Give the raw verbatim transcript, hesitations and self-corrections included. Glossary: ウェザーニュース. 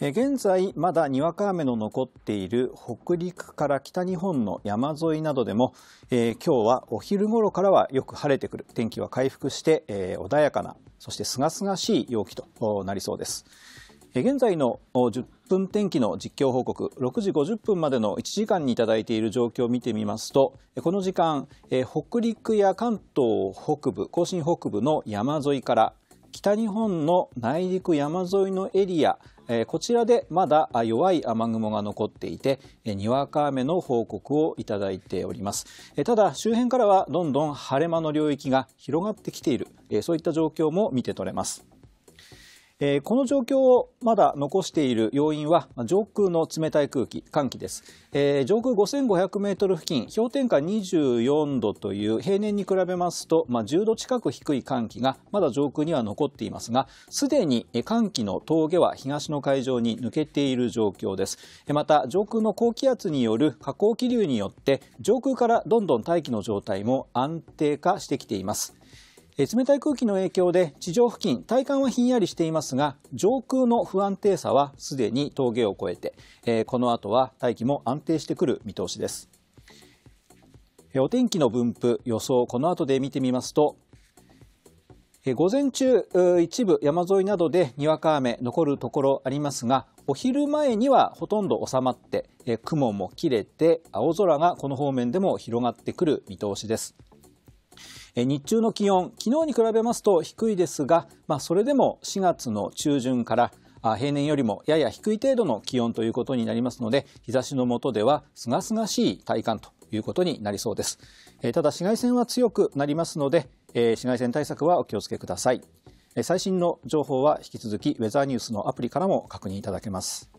現在まだにわか雨の残っている北陸から北日本の山沿いなどでも、えー、今日はお昼頃からはよく晴れてくる、天気は回復して、えー、穏やかな、そして清々しい陽気となりそうです。現在のじゅっぷん天気の実況報告、ろくじごじゅっぷんまでのいちじかんにいただいている状況を見てみますと、この時間、北陸や関東北部、甲信北部の山沿いから北日本の内陸山沿いのエリア、こちらでまだ弱い雨雲が残っていて、にわか雨の報告をいただいております。ただ周辺からはどんどん晴れ間の領域が広がってきている、そういった状況も見て取れます。この状況をまだ残している要因は上空の冷たい空気、寒気です。上空ごせんごひゃくメートル付近、氷点下にじゅうよんどという平年に比べますとじゅうど近く低い寒気がまだ上空には残っていますが、すでに寒気の峠は東の海上に抜けている状況です。また上空の高気圧による下降気流によって上空からどんどん大気の状態も安定化してきています。冷たい空気の影響で地上付近、体感はひんやりしていますが、上空の不安定さはすでに峠を越えて、この後は大気も安定してくる見通しです。お天気の分布予想、この後で見てみますと、午前中一部山沿いなどでにわか雨残るところありますが、お昼前にはほとんど収まって雲も切れて青空がこの方面でも広がってくる見通しです。日中の気温、昨日に比べますと低いですが、まあ、それでもしがつの中旬から平年よりもやや低い程度の気温ということになりますので、日差しの下では清々しい体感ということになりそうです。ただ紫外線は強くなりますので、紫外線対策はお気をつけください。最新の情報は引き続きウェザーニュースのアプリからも確認いただけます。